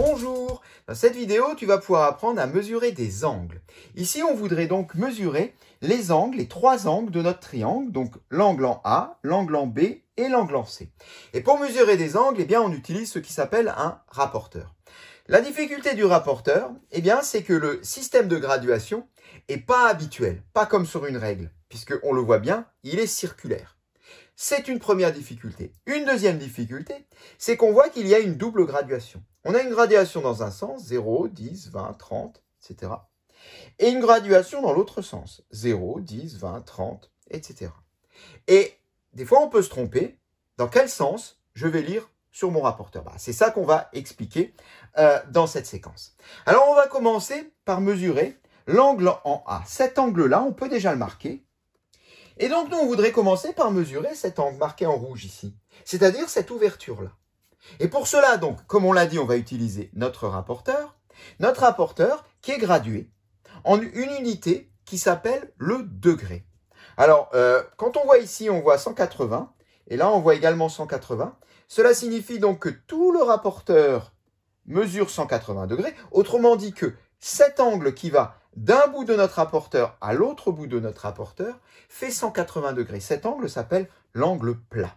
Bonjour! Dans cette vidéo, tu vas pouvoir apprendre à mesurer des angles. Ici, on voudrait donc mesurer les angles, les trois angles de notre triangle, donc l'angle en A, l'angle en B et l'angle en C. Et pour mesurer des angles, eh bien, on utilise ce qui s'appelle un rapporteur. La difficulté du rapporteur, eh bien, c'est que le système de graduation n'est pas habituel, pas comme sur une règle, puisque on le voit bien, il est circulaire. C'est une première difficulté. Une deuxième difficulté, c'est qu'on voit qu'il y a une double graduation. On a une graduation dans un sens, 0, 10, 20, 30, etc. Et une graduation dans l'autre sens, 0, 10, 20, 30, etc. Et des fois, on peut se tromper. Dans quel sens je vais lire sur mon rapporteur? C'est ça qu'on va expliquer dans cette séquence. Alors, on va commencer par mesurer l'angle en A. Cet angle-là, on peut déjà le marquer. Et donc, nous, on voudrait commencer par mesurer cet angle marqué en rouge ici, c'est-à-dire cette ouverture-là. Et pour cela, donc, comme on l'a dit, on va utiliser notre rapporteur qui est gradué en une unité qui s'appelle le degré. Alors, quand on voit ici, on voit 180, et là, on voit également 180. Cela signifie donc que tout le rapporteur mesure 180 degrés, autrement dit que cet angle qui va d'un bout de notre rapporteur à l'autre bout de notre rapporteur fait 180 degrés. Cet angle s'appelle l'angle plat.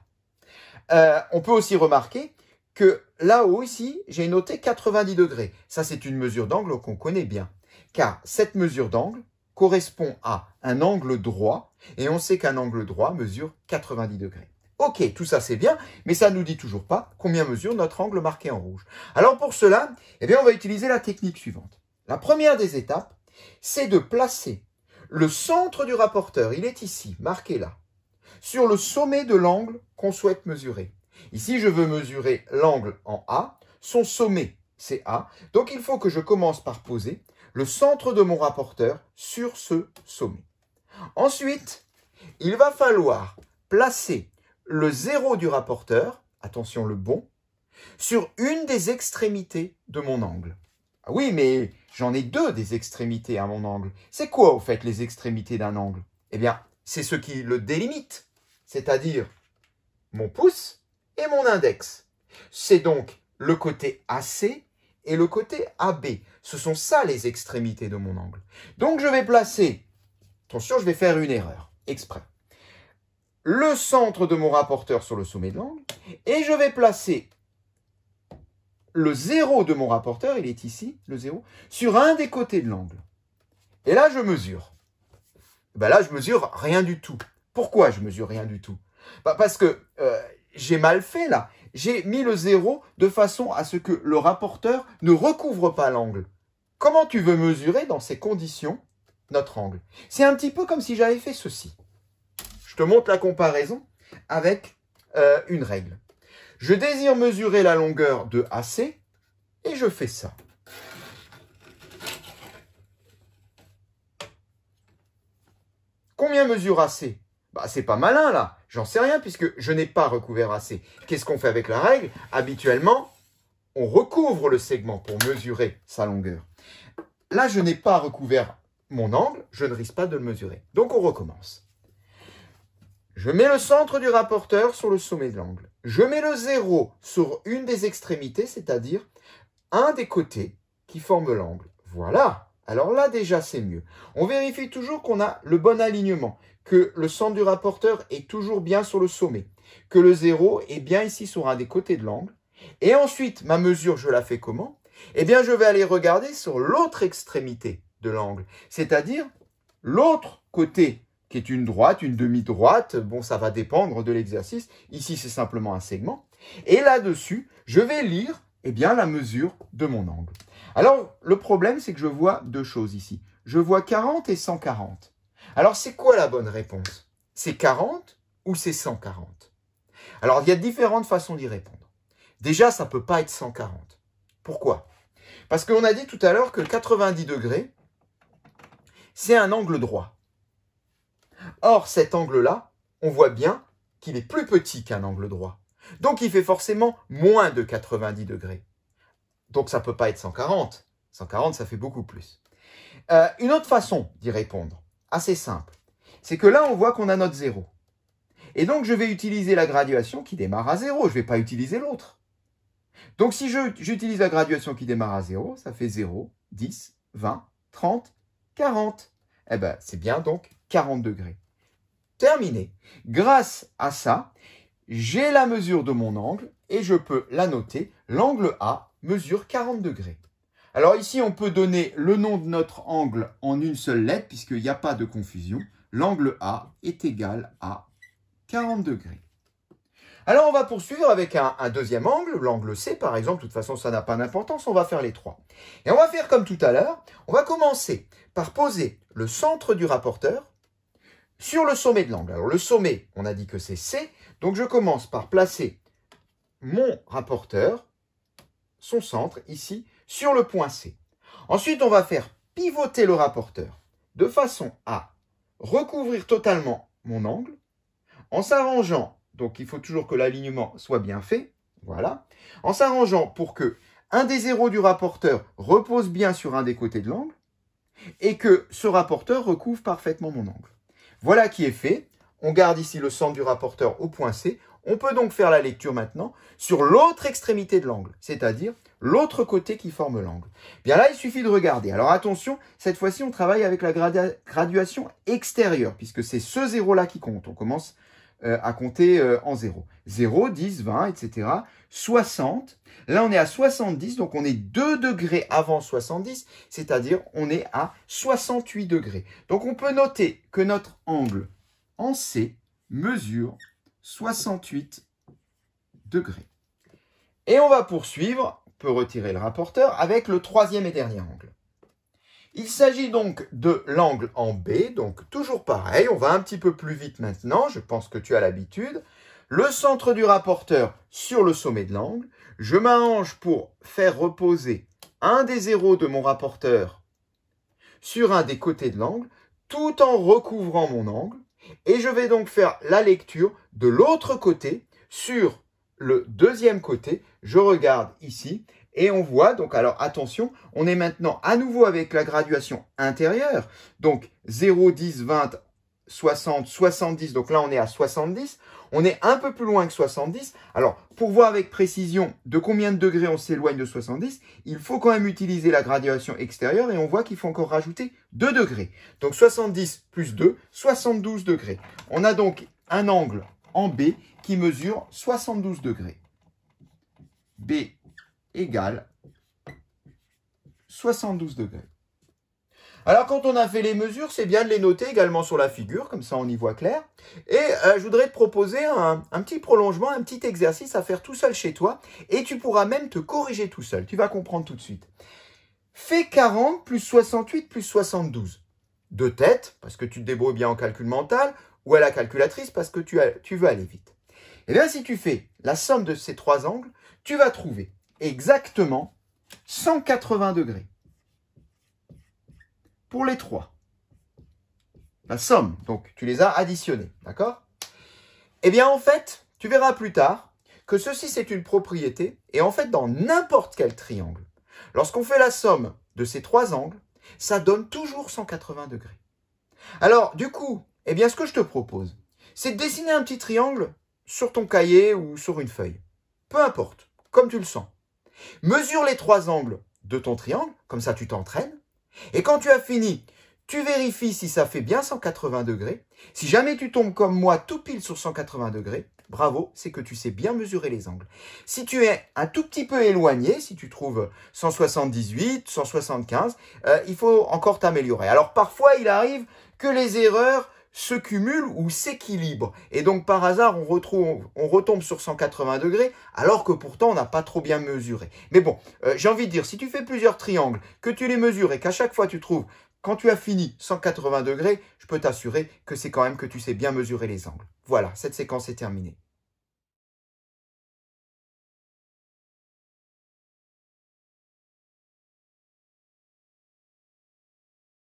On peut aussi remarquer que là-haut, ici, j'ai noté 90 degrés. Ça, c'est une mesure d'angle qu'on connaît bien, car cette mesure d'angle correspond à un angle droit, et on sait qu'un angle droit mesure 90 degrés. Ok, tout ça c'est bien, mais ça ne nous dit toujours pas combien mesure notre angle marqué en rouge. Alors pour cela, eh bien, on va utiliser la technique suivante. La première des étapes, c'est de placer le centre du rapporteur, il est ici, marqué là, sur le sommet de l'angle qu'on souhaite mesurer. Ici, je veux mesurer l'angle en A, son sommet, c'est A. Donc, il faut que je commence par poser le centre de mon rapporteur sur ce sommet. Ensuite, il va falloir placer le zéro du rapporteur, attention le bon, sur une des extrémités de mon angle. Ah oui, mais j'en ai deux des extrémités à mon angle. C'est quoi, au fait, les extrémités d'un angle? Eh bien, c'est ce qui le délimite, c'est-à-dire mon pouce et mon index. C'est donc le côté AC et le côté AB. Ce sont ça les extrémités de mon angle. Donc, je vais placer, attention, je vais faire une erreur, exprès, le centre de mon rapporteur sur le sommet de l'angle, et je vais placer le zéro de mon rapporteur, il est ici, le zéro, sur un des côtés de l'angle. Et là, je mesure. Ben là, je mesure rien du tout. Pourquoi je mesure rien du tout? Parce que j'ai mal fait, là. J'ai mis le zéro de façon à ce que le rapporteur ne recouvre pas l'angle. Comment tu veux mesurer, dans ces conditions, notre angle? C'est un petit peu comme si j'avais fait ceci. Je te montre la comparaison avec une règle. Je désire mesurer la longueur de AC et je fais ça. Combien mesure AC? Bah, c'est pas malin là, j'en sais rien puisque je n'ai pas recouvert AC. Qu'est-ce qu'on fait avec la règle? Habituellement, on recouvre le segment pour mesurer sa longueur. Là, je n'ai pas recouvert mon angle, je ne risque pas de le mesurer. Donc, on recommence. Je mets le centre du rapporteur sur le sommet de l'angle. Je mets le zéro sur une des extrémités, c'est-à-dire un des côtés qui forme l'angle. Voilà. Alors là, déjà, c'est mieux. On vérifie toujours qu'on a le bon alignement, que le centre du rapporteur est toujours bien sur le sommet, que le zéro est bien ici sur un des côtés de l'angle. Et ensuite, ma mesure, je la fais comment? Eh bien, je vais aller regarder sur l'autre extrémité de l'angle, c'est-à-dire l'autre côté qui est une droite, une demi-droite, bon, ça va dépendre de l'exercice. Ici, c'est simplement un segment. Et là-dessus, je vais lire, eh bien, la mesure de mon angle. Alors, le problème, c'est que je vois deux choses ici. Je vois 40 et 140. Alors, c'est quoi la bonne réponse? C'est 40 ou c'est 140? Alors, il y a différentes façons d'y répondre. Déjà, ça ne peut pas être 140. Pourquoi? Parce qu'on a dit tout à l'heure que 90 degrés, c'est un angle droit. Or, cet angle-là, on voit bien qu'il est plus petit qu'un angle droit. Donc, il fait forcément moins de 90 degrés. Donc, ça ne peut pas être 140. 140, ça fait beaucoup plus. Une autre façon d'y répondre, assez simple, c'est que là, on voit qu'on a notre 0. Et donc, je vais utiliser la graduation qui démarre à 0. Je ne vais pas utiliser l'autre. Donc si j'utilise la graduation qui démarre à 0, ça fait 0, 10, 20, 30, 40. Eh bien, c'est bien donc 40 degrés. Terminé. Grâce à ça, j'ai la mesure de mon angle et je peux la noter. L'angle A mesure 40 degrés. Alors ici, on peut donner le nom de notre angle en une seule lettre puisqu'il n'y a pas de confusion. L'angle A est égal à 40 degrés. Alors, on va poursuivre avec un deuxième angle, l'angle C par exemple. De toute façon, ça n'a pas d'importance, on va faire les trois. Et on va faire comme tout à l'heure, on va commencer par poser le centre du rapporteur sur le sommet de l'angle. Alors, le sommet, on a dit que c'est C, donc je commence par placer mon rapporteur, son centre, ici, sur le point C. Ensuite, on va faire pivoter le rapporteur de façon à recouvrir totalement mon angle en s'arrangeant. Donc, il faut toujours que l'alignement soit bien fait. Voilà. En s'arrangeant pour que un des zéros du rapporteur repose bien sur un des côtés de l'angle et que ce rapporteur recouvre parfaitement mon angle. Voilà qui est fait. On garde ici le centre du rapporteur au point C. On peut donc faire la lecture maintenant sur l'autre extrémité de l'angle, c'est-à-dire l'autre côté qui forme l'angle. Bien là, il suffit de regarder. Alors attention, cette fois-ci, on travaille avec la graduation extérieure puisque c'est ce zéro-là qui compte. On commence à compter en 0. 0, 10, 20, etc. 60. Là, on est à 70, donc on est 2 degrés avant 70, c'est-à-dire on est à 68 degrés. Donc, on peut noter que notre angle en C mesure 68 degrés. Et on va poursuivre, on peut retirer le rapporteur, avec le troisième et dernier angle. Il s'agit donc de l'angle en B, donc toujours pareil, on va un petit peu plus vite maintenant, je pense que tu as l'habitude. Le centre du rapporteur sur le sommet de l'angle, je m'arrange pour faire reposer un des zéros de mon rapporteur sur un des côtés de l'angle, tout en recouvrant mon angle, et je vais donc faire la lecture de l'autre côté, sur le deuxième côté, je regarde ici, et on voit, donc alors attention, on est maintenant à nouveau avec la graduation intérieure. Donc 0, 10, 20, 60, 70. Donc là, on est à 70. On est un peu plus loin que 70. Alors, pour voir avec précision de combien de degrés on s'éloigne de 70, il faut quand même utiliser la graduation extérieure et on voit qu'il faut encore rajouter 2 degrés. Donc 70 plus 2, 72 degrés. On a donc un angle en B qui mesure 72 degrés. B égale 72 degrés. Alors, quand on a fait les mesures, c'est bien de les noter également sur la figure, comme ça on y voit clair. Et je voudrais te proposer un petit prolongement, un petit exercice à faire tout seul chez toi, et tu pourras même te corriger tout seul, tu vas comprendre tout de suite. Fais 40 plus 68 plus 72. De tête, parce que tu te débrouilles bien en calcul mental, ou à la calculatrice, parce que tu veux aller vite. Et bien, si tu fais la somme de ces trois angles, tu vas trouver exactement 180 degrés pour les trois. La somme, donc tu les as additionnés, d'accord? Eh bien, en fait, tu verras plus tard que ceci, c'est une propriété et en fait, dans n'importe quel triangle, lorsqu'on fait la somme de ces trois angles, ça donne toujours 180 degrés. Alors, du coup, eh bien, ce que je te propose, c'est de dessiner un petit triangle sur ton cahier ou sur une feuille. Peu importe, comme tu le sens. Mesure les trois angles de ton triangle, comme ça tu t'entraînes. Et quand tu as fini, tu vérifies si ça fait bien 180 degrés. Si jamais tu tombes comme moi tout pile sur 180 degrés, bravo, c'est que tu sais bien mesurer les angles. Si tu es un tout petit peu éloigné, si tu trouves 178, 175, il faut encore t'améliorer. Alors parfois, il arrive que les erreurs se cumulent ou s'équilibrent. Et donc, par hasard, on retombe sur 180 degrés, alors que pourtant, on n'a pas trop bien mesuré. Mais bon, j'ai envie de dire, si tu fais plusieurs triangles, que tu les mesures et qu'à chaque fois, tu trouves, quand tu as fini, 180 degrés, je peux t'assurer que c'est quand même que tu sais bien mesurer les angles. Voilà, cette séquence est terminée.